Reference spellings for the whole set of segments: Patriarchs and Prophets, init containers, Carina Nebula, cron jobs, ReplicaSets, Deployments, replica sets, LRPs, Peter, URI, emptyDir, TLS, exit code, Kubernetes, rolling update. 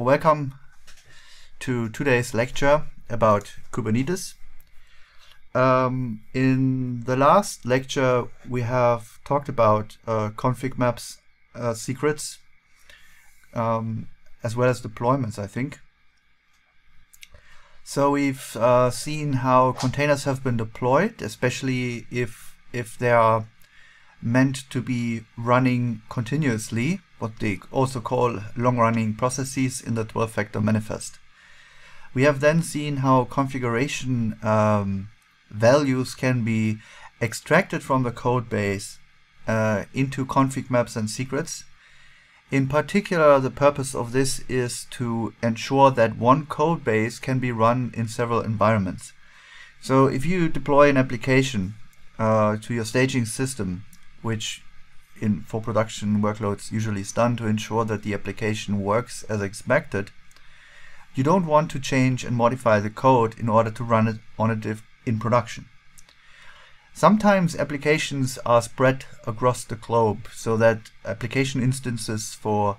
So welcome to today's lecture about Kubernetes. In the last lecture, we have talked about config maps, secrets, as well as deployments, I think. So we've seen how containers have been deployed, especially if they are meant to be running continuously, what they also call long-running processes in the 12-factor manifest. We have then seen how configuration values can be extracted from the code base into config maps and secrets. In particular, the purpose of this is to ensure that one code base can be run in several environments. So if you deploy an application to your staging system, which for production workloads usually is done to ensure that the application works as expected, you don't want to change and modify the code in order to run it on a div in production. Sometimes applications are spread across the globe, so that application instances for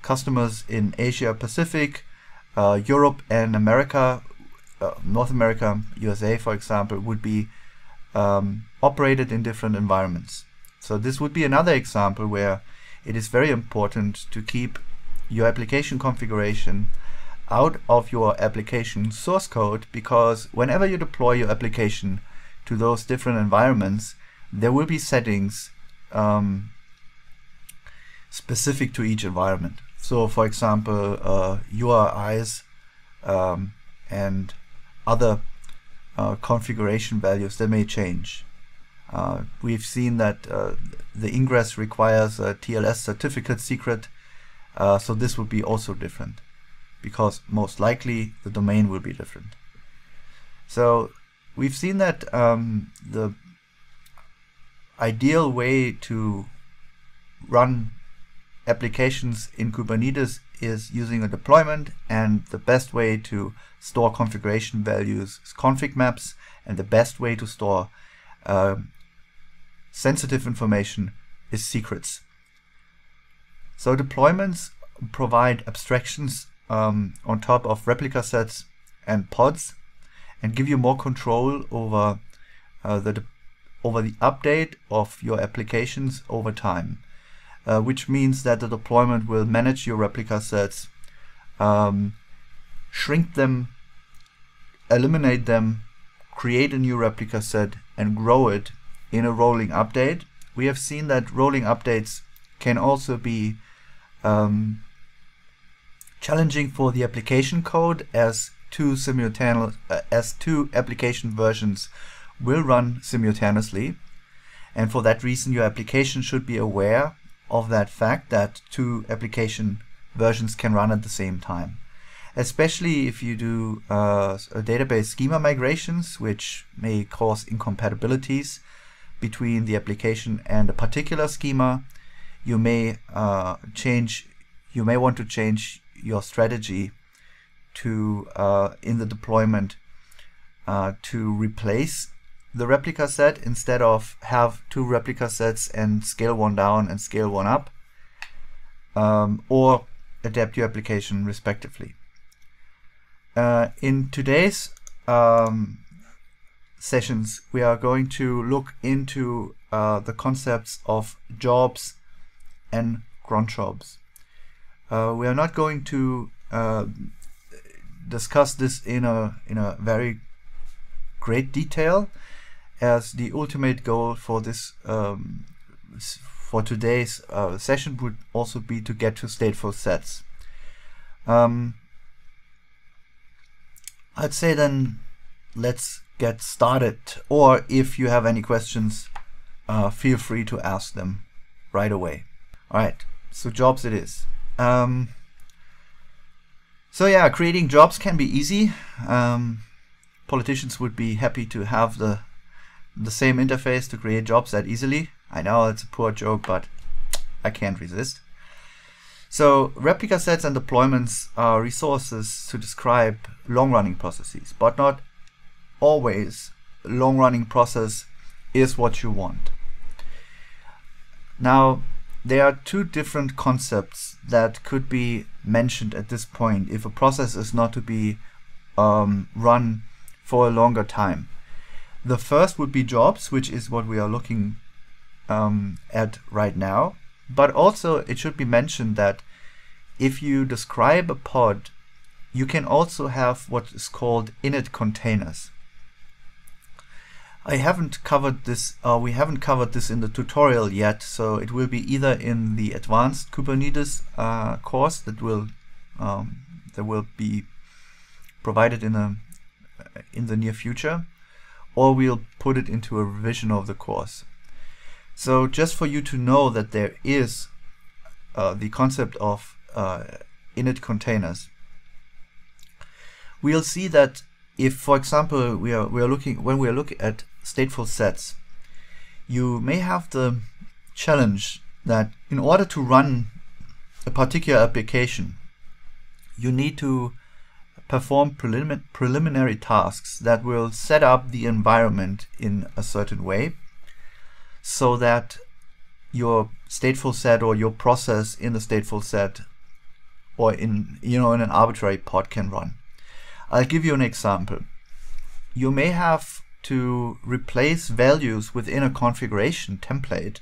customers in Asia Pacific, Europe and America, North America, USA for example, would be operated in different environments. So this would be another example where it is very important to keep your application configuration out of your application source code, because whenever you deploy your application to those different environments, there will be settings specific to each environment. So for example, URIs and other configuration values that may change. We've seen that the ingress requires a TLS certificate secret, so this would be also different, because most likely the domain will be different. So we've seen that the ideal way to run applications in Kubernetes is using a deployment, and the best way to store configuration values is config maps, and the best way to store sensitive information is secrets. So deployments provide abstractions on top of replica sets and pods, and give you more control over the update of your applications over time, which means that the deployment will manage your replica sets, shrink them, eliminate them, create a new replica set, and grow it in a rolling update. We have seen that rolling updates can also be challenging for the application code, as two application versions will run simultaneously. And for that reason, your application should be aware of that fact that two application versions can run at the same time. Especially if you do database schema migrations, which may cause incompatibilities between the application and a particular schema. You may want to change your strategy to in the deployment to replace the replica set, instead of have two replica sets and scale one down and scale one up, or adapt your application respectively. In today's sessions, we are going to look into the concepts of jobs and cron jobs. We are not going to discuss this in a very great detail, as the ultimate goal for this today's session would also be to get to stateful sets. I'd say then let's get started, or if you have any questions, feel free to ask them right away. Alright, so jobs it is. So yeah, creating jobs can be easy. Politicians would be happy to have the same interface to create jobs that easily. I know it's a poor joke, but I can't resist. So replica sets and deployments are resources to describe long-running processes, but not always long-running process is what you want. Now, there are two different concepts that could be mentioned at this point if a process is not to be run for a longer time. The first would be jobs, which is what we are looking at right now. But also it should be mentioned that if you describe a pod, you can also have what is called init containers. I haven't covered this, we haven't covered this in the tutorial yet, so it will be either in the advanced Kubernetes course that will be provided in the near future, or we'll put it into a revision of the course. So just for you to know that there is the concept of init containers. We'll see that if, for example, when we are looking at stateful sets, you may have the challenge that in order to run a particular application, you need to perform preliminary tasks that will set up the environment in a certain way, so that your stateful set or your process in the stateful set or in an arbitrary pod can run. I'll give you an example. You may have to replace values within a configuration template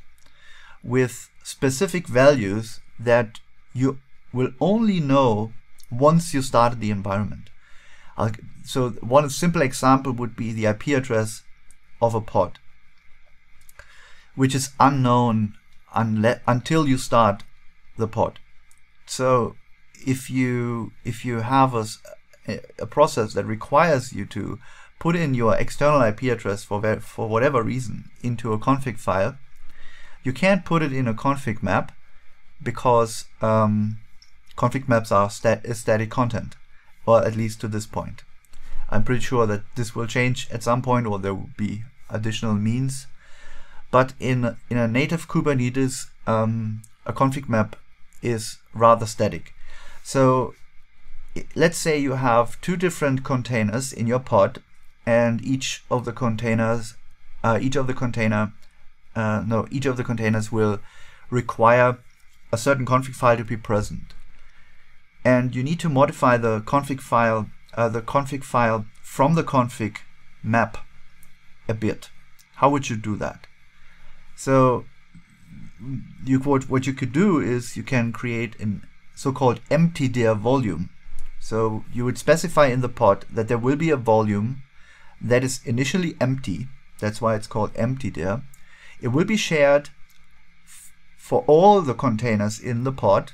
with specific values that you will only know once you start the environment. So one simple example would be the IP address of a pod, which is unknown until you start the pod. So if you have a process that requires you to put in your external IP address for whatever reason into a config file, you can't put it in a config map because config maps are static content, or at least to this point. I'm pretty sure that this will change at some point, or there will be additional means. But in a native Kubernetes, a config map is rather static. So let's say you have two different containers in your pod, and each of the containers will require a certain config file to be present, and you need to modify the config file from the config map a bit. How would you do that? So what you could do is you can create an so-called emptyDir volume. So you would specify in the pod that there will be a volume that is initially empty. That's why it's called emptyDir. It will be shared for all the containers in the pod.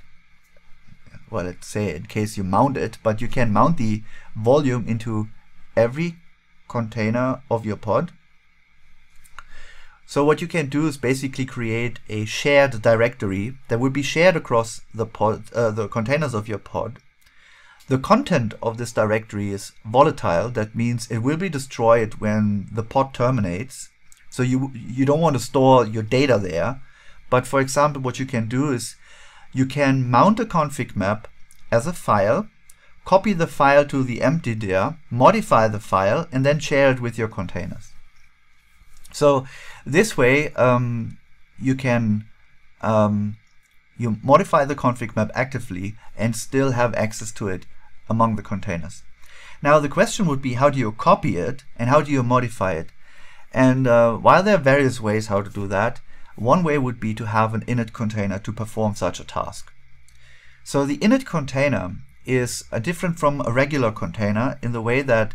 Well, let's say in case you mount it, but you can mount the volume into every container of your pod. So what you can do is basically create a shared directory that will be shared across the containers of your pod. The content of this directory is volatile. That means it will be destroyed when the pod terminates. So you don't want to store your data there. But for example, what you can do is you can mount a config map as a file, copy the file to the emptyDir, modify the file, and then share it with your containers. So this way, you can you modify the config map actively and still have access to it among the containers. Now the question would be, how do you copy it and how do you modify it? And while there are various ways how to do that, one way would be to have an init container to perform such a task. So the init container is different from a regular container in the way that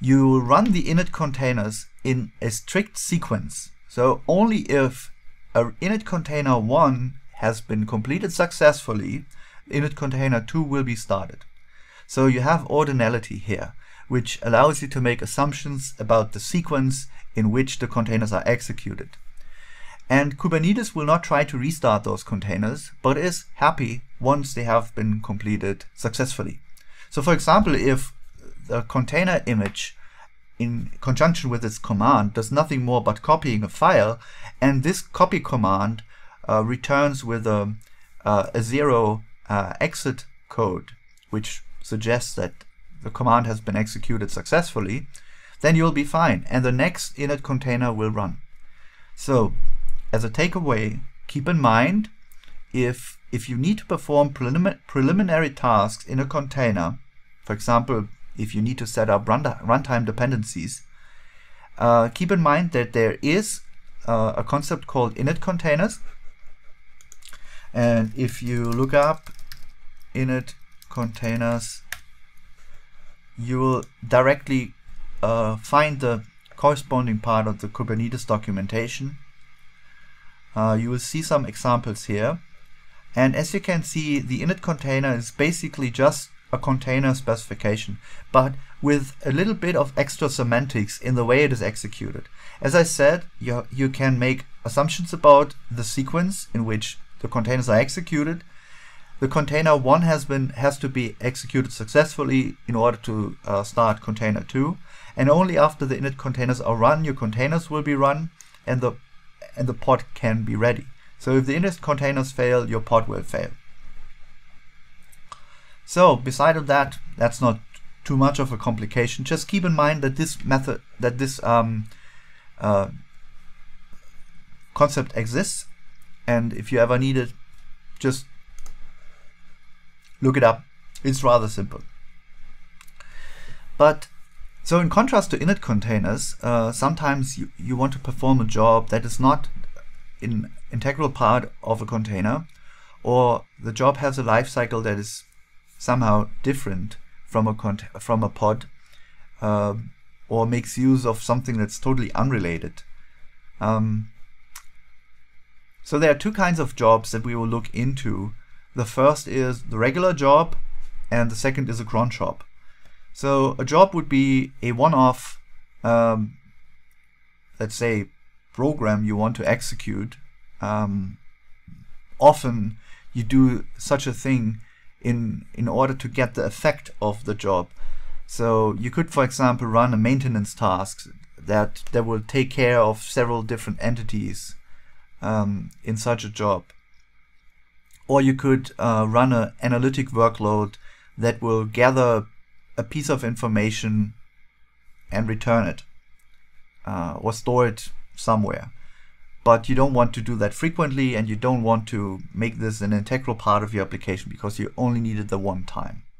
you run the init containers in a strict sequence. So only if an init container 1 has been completed successfully, init container 2 will be started. So you have ordinality here, which allows you to make assumptions about the sequence in which the containers are executed. And Kubernetes will not try to restart those containers, but is happy once they have been completed successfully. So for example, if the container image in conjunction with its command does nothing more but copying a file, and this copy command returns with a 0 exit code, which suggests that the command has been executed successfully, then you'll be fine, and the next init container will run. So as a takeaway, keep in mind if you need to perform preliminary tasks in a container, for example, if you need to set up runtime dependencies, keep in mind that there is a concept called init containers. And if you look up init containers, you will directly find the corresponding part of the Kubernetes documentation. You will see some examples here. And as you can see, the init container is basically just a container specification, but with a little bit of extra semantics in the way it is executed. As I said, you can make assumptions about the sequence in which the containers are executed. The container 1 has to be executed successfully in order to start container 2, and only after the init containers are run, your containers will be run, and the pod can be ready. So if the init containers fail, your pod will fail. So beside of that, that's not too much of a complication. Just keep in mind that this method, that this concept exists, and if you ever need it, just look it up. It's rather simple. But so in contrast to init containers, sometimes you want to perform a job that is not an integral part of a container, or the job has a life cycle that is somehow different from a pod, or makes use of something that's totally unrelated. So there are two kinds of jobs that we will look into. The first is the regular job, and the second is a cron job. So a job would be a one-off, let's say, program you want to execute. Often you do such a thing in order to get the effect of the job. So you could, for example, run a maintenance task that will take care of several different entities in such a job. Or you could run an analytic workload that will gather a piece of information and return it or store it somewhere. But you don't want to do that frequently, and you don't want to make this an integral part of your application because you only need it the one time.